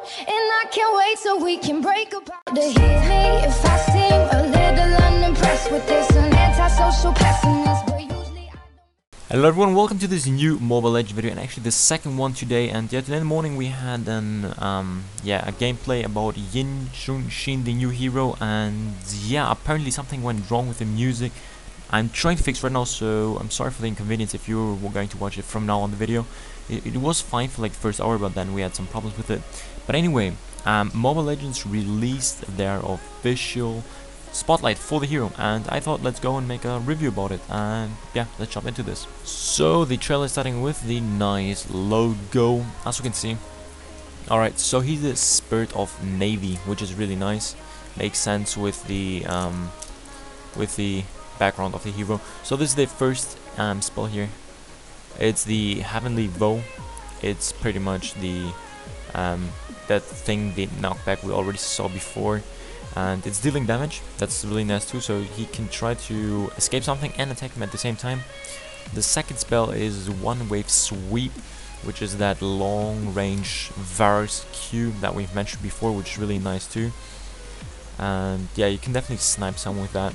And I can't wait till we can break apart. They hate me if I seem a little unimpressed with this, an antisocial pessimist. Hello everyone, welcome to this new Mobile Legends video, and actually the second one today. And yeah, today in the morning we had an a gameplay about Yi Sun-Shin, the new hero, and yeah, apparently something went wrong with the music. I'm trying to fix right now, so I'm sorry for the inconvenience if you were going to watch it from now on the video. It was fine for like the first hour, but then we had some problems with it. But anyway, Mobile Legends released their official spotlight for the hero, and I thought let's go and make a review about it, and yeah, let's jump into this. So the trailer is starting with the nice logo, as you can see. Alright, so he's the spirit of navy, which is really nice, makes sense with the background of the hero. So this is the first spell here. It's the Heavenly Bow. It's pretty much the that thing, the knockback we already saw before. And it's dealing damage, that's really nice too, so he can try to escape something and attack him at the same time. The second spell is One Wave Sweep, which is that long range Varus cube that we've mentioned before, which is really nice too. And yeah, you can definitely snipe someone with that.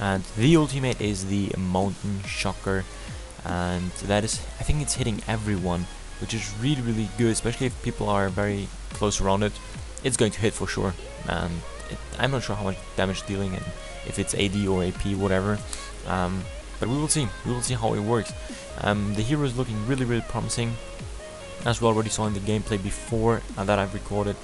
And the ultimate is the Mountain Shocker, and that is, I think it's hitting everyone, which is really, really good, especially if people are very close around it. It's going to hit for sure. And I'm not sure how much damage dealing and if it's AD or AP, whatever, but we will see. We will see how it works. The hero is looking really, really promising, as we already saw in the gameplay before that I've recorded.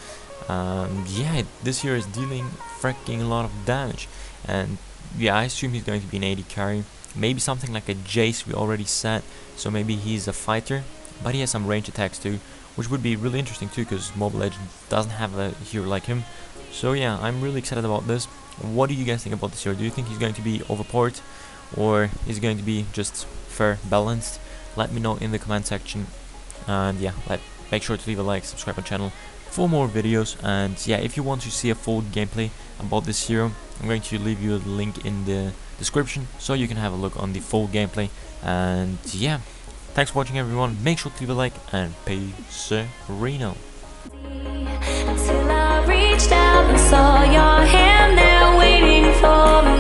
Yeah, this hero is dealing freaking a lot of damage, and yeah, I assume he's going to be an AD carry, maybe something like a Jace we already said. So maybe he's a fighter, but he has some range attacks too, which would be really interesting too, because Mobile Legends doesn't have a hero like him. So yeah, I'm really excited about this. What do you guys think about this hero? Do you think he's going to be overpowered, or is he going to be just fair, balanced? Let me know in the comment section. And yeah, make sure to leave a like, subscribe my channel for more videos. And yeah, if you want to see a full gameplay about this hero, I'm going to leave you a link in the description so you can have a look on the full gameplay. And yeah, thanks for watching everyone, make sure to leave a like, and peace Reno. Until I reached out and saw your hand there waiting for me.